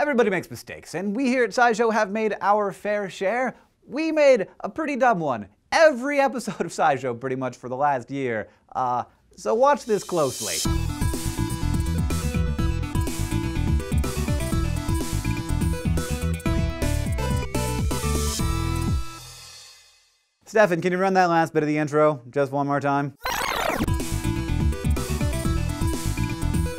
Everybody makes mistakes, and we here at SciShow have made our fair share. We made a pretty dumb one every episode of SciShow pretty much for the last year, so watch this closely. Stefan, can you run that last bit of the intro just one more time?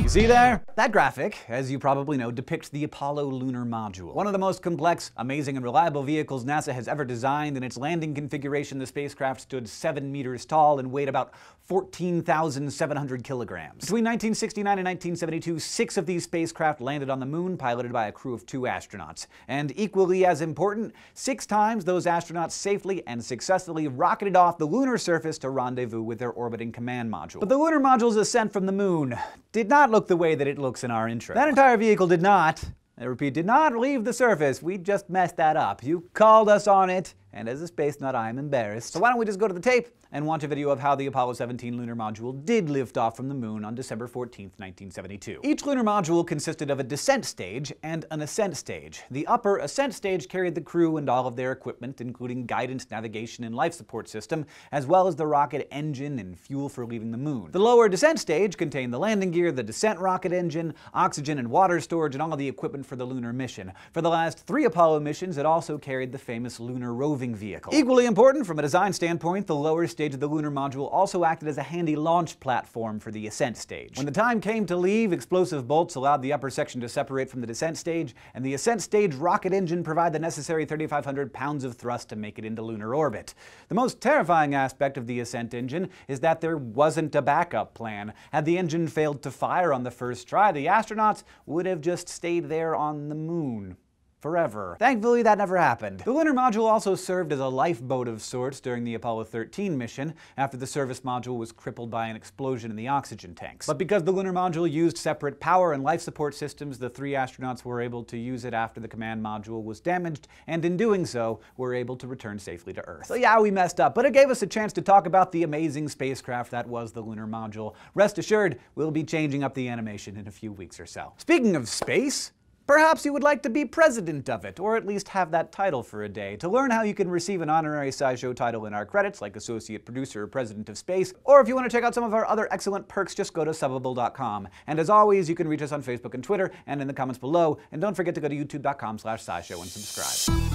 See there? That graphic, as you probably know, depicts the Apollo Lunar Module, one of the most complex, amazing, and reliable vehicles NASA has ever designed. In its landing configuration, the spacecraft stood 7 meters tall and weighed about 14,700 kilograms. Between 1969 and 1972, 6 of these spacecraft landed on the moon, piloted by a crew of 2 astronauts. And equally as important, 6 times those astronauts safely and successfully rocketed off the lunar surface to rendezvous with their orbiting command module. But the lunar module's ascent from the moon did not look the way that it looks in our intro. That entire vehicle did not, I repeat, did not leave the surface. We just messed that up. You called us on it, and as a space nut, I am embarrassed. So why don't we just go to the tape and watch a video of how the Apollo 17 lunar module did lift off from the moon on December 14, 1972. Each lunar module consisted of a descent stage and an ascent stage. The upper ascent stage carried the crew and all of their equipment, including guidance, navigation, and life support system, as well as the rocket engine and fuel for leaving the moon. The lower descent stage contained the landing gear, the descent rocket engine, oxygen and water storage, and all of the equipment for the lunar mission. For the last 3 Apollo missions, it also carried the famous lunar roving vehicle. Equally important from a design standpoint, the lower stage of the lunar module also acted as a handy launch platform for the ascent stage. When the time came to leave, explosive bolts allowed the upper section to separate from the descent stage, and the ascent stage rocket engine provided the necessary 3,500 pounds of thrust to make it into lunar orbit. The most terrifying aspect of the ascent engine is that there wasn't a backup plan. Had the engine failed to fire on the first try, the astronauts would have just stayed there on the moon. Forever. Thankfully, that never happened. The lunar module also served as a lifeboat of sorts during the Apollo 13 mission, after the service module was crippled by an explosion in the oxygen tanks. But because the lunar module used separate power and life support systems, the 3 astronauts were able to use it after the command module was damaged, and in doing so, were able to return safely to Earth. So yeah, we messed up, but it gave us a chance to talk about the amazing spacecraft that was the lunar module. Rest assured, we'll be changing up the animation in a few weeks or so. Speaking of space, perhaps you would like to be president of it, or at least have that title for a day. To learn how you can receive an honorary SciShow title in our credits, like associate producer or president of space, or if you want to check out some of our other excellent perks, just go to Subbable.com. And as always, you can reach us on Facebook and Twitter, and in the comments below. And don't forget to go to YouTube.com/SciShow and subscribe.